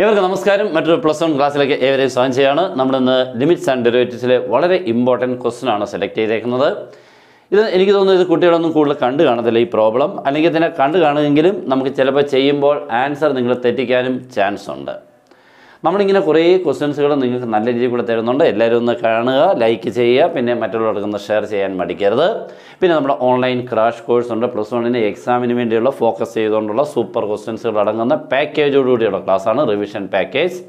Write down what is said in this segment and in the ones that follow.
Everyone, namaskaram. Metro Plus One class like every Sanjayana, number limits and derivatives, വളരെ important question on a selected another. This is the Kutan problem. And again, a Kandagan, Namkitella Chayimbo, answer the Glathetic chance on the Naming Korea questions on the Nalajikulananda, Lerun the Karana, like Chaya, Pina Metal on the shares and Madikada, Pina online crash course on the plus one in the exam in the focus on super questions on the package or class on a revision package.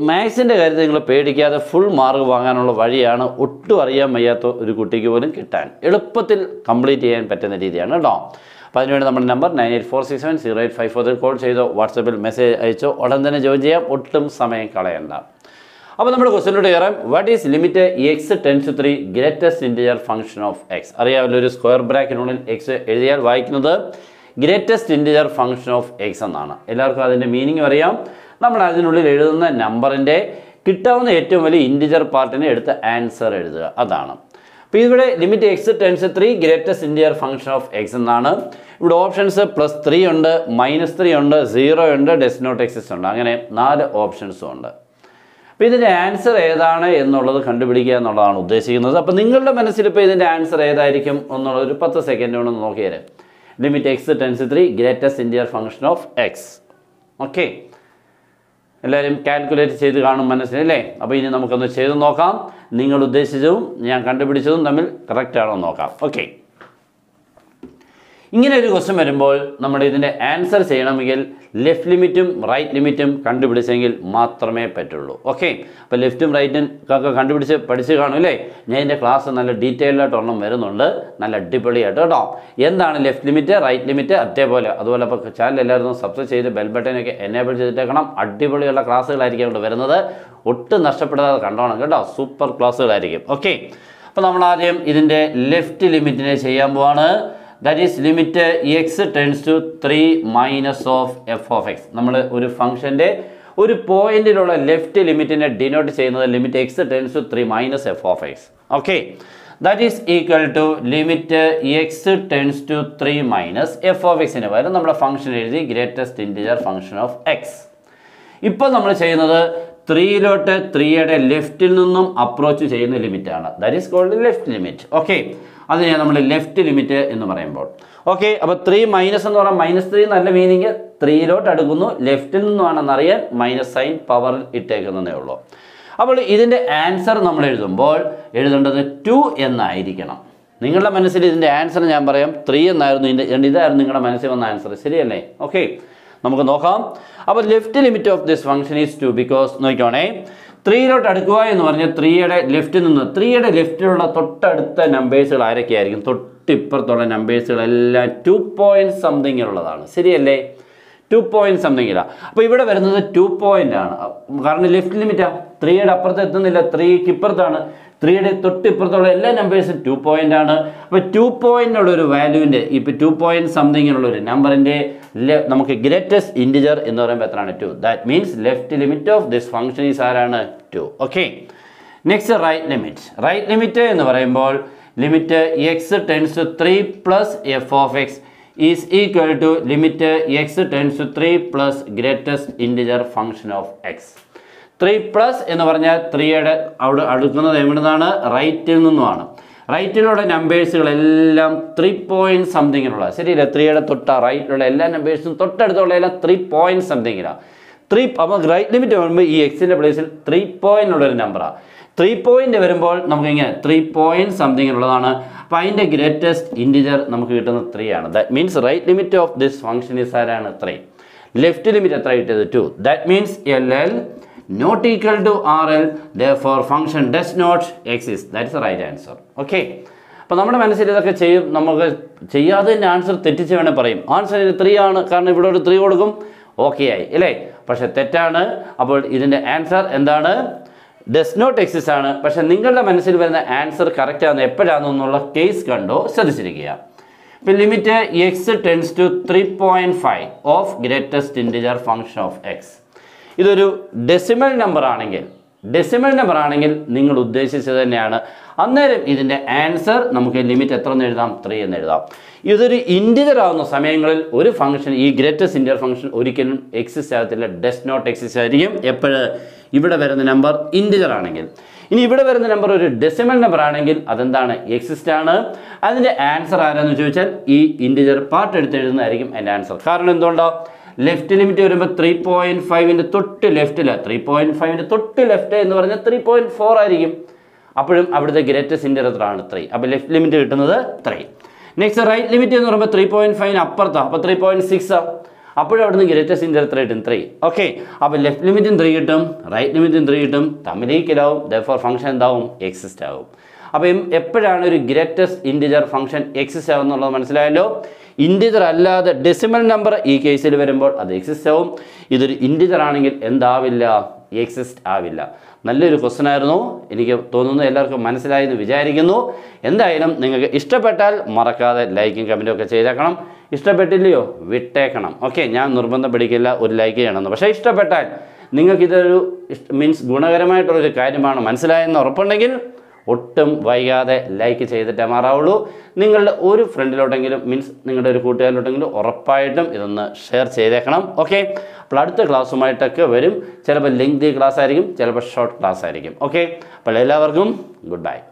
Max in the Garden paid together full mark Wanganola Variana, Uttu Aria Mayato, Rikutiki and Kitan. Ilupatil complete and paternity the Anadon. Pagan number 98467085 call say the WhatsApp message Icho, Odandana Georgia, Uttum Same Kalenda. Upon number question to Aram, what is limit x tends to 3 greatest integer function of x? Area square bracket on x area y another greatest integer function of x and Anna. Elarka meaning area. We will read the number and the integer part and the answer. That is the limit x tends to 3 greatest integer function of x. Options are plus 3, minus 3, 0, and does not exist. There are options. The answer is the answer. Limit x tends to 3 greatest integer function of x. Okay. Calculate the Gano Manasile. Abin Namaka Chedo Noka, Ningalu Desizu, Yan contribution, Namil, correct Noka. Okay. In a question, Namadin answer Sayanamigil, left limitum, right limitum, contributing Matrame Petrolo. Okay. But leftum, right and Kaka contribution, Padisiganule, Nay the class and a detailed tournament merununda, Nala Dipoli at all. Yendan left limiter, right limiter, Debola, Adolapa child, Eladon substitute the bell button, enabled the Takanam, Addibola class like another, Utan Nastapada, Kandana, super class like. Okay. Panamadium is in the left limit in a Sayamwana. That is limit x tends to 3 minus of f of x. We function de point left limit in denote limit x tends to 3 minus f of x. Okay. That is equal to limit x tends to 3 minus f of x. Our function is the greatest integer function of x. Now we say 3 lot 3 at a left approach to the limit. That is called left limit. Okay. That is the left limit. Okay. Now 3 minus and minus 3 meaning 3 lot left minus sign power it taken. Now this is the answer is 2 n. The answer is 3 n. Okay. Now, the left limit of this function is 2 because 3 is 3 and 3 is left. 3 is left. The numbers are carrying. The numbers are 2 points something. 2 points something. Now, we have 2 points. Left limit 3 is upper, 3 is kipper. 3 is 2 points. 2 points value in 2 points something number in the greatest integer in the 2. That means left limit of this function is 2. Okay. Next right limit. Right limit in the limit x tends to 3 plus f of x is equal to limit x tends to 3 plus greatest integer function of x. 3 plus in the 3 right till right till numbers 3 points something. 3 right numbers 3 points something. 3 right limit x in place 3 point number. 3 point number 3 points something find the greatest integer number 3. That means right limit of this function is 3. Left limit 3 is 2. That means LL not equal to RL, therefore function does not exist. That is the right answer. Okay. Now, we will do the answer. Answer is 3 and 3. Okay. But the answer and does not exist. But the answer is correct. The case is limit x tends to 3.5 of greatest integer function of x. This is a decimal number. decimal number anengil ningal uddeshichu thaneyanu annere idinte answer namukke limit etra ennu ezhudam 3 ennu ezhudam idu oru integer avuna samayangalil oru function ee greatest integer function orikkalum exist ayathilla does not exist aayirikum eppol ivide varuna number integer anengil ini ivide varuna number oru decimal number anengil adendana exist aanu adinte answer aaranu choichal ee integer part eduthu ezhudunnaayirikum and answer kaaranam endondo left limit 3.5 in the tot left 3.5 in the tot left 3.4 आयेगी. The greatest integer 3. अब left limit 3. Next right limit 3.5 upper 3.6 the greatest integer 3. Okay. अब left limit 3 right limit 3 therefore function down exists. अब greatest integer function exists integer alla the decimal number ee case il varumbol ad exist avum idu integer anengil endavilla exist avilla nalloru question aayirunnu enikku thonunnu ellarkum manasilayenu vichayirikkunnu endayalum ningalku ishtapettal marakkade like and comment okke cheyakanam ishtapettilliyo vittekanam okay njan nirbandham pedikilla oru like cheyanam pakshe ishtapettal ningalku idoru means gunagaramaayittulla oru karyamaanu manasilayenu uruppundengil Ottum Vaigade like the Tamaraulu, Ningle Uri friendly lotangle means Ningle Kuta Lotangle or Pydom is share Sedekanum. Okay, Plat the class my tucker verum, Chelab link the class irigum, Chelab short class irigum. Okay, Palela Vargum, goodbye.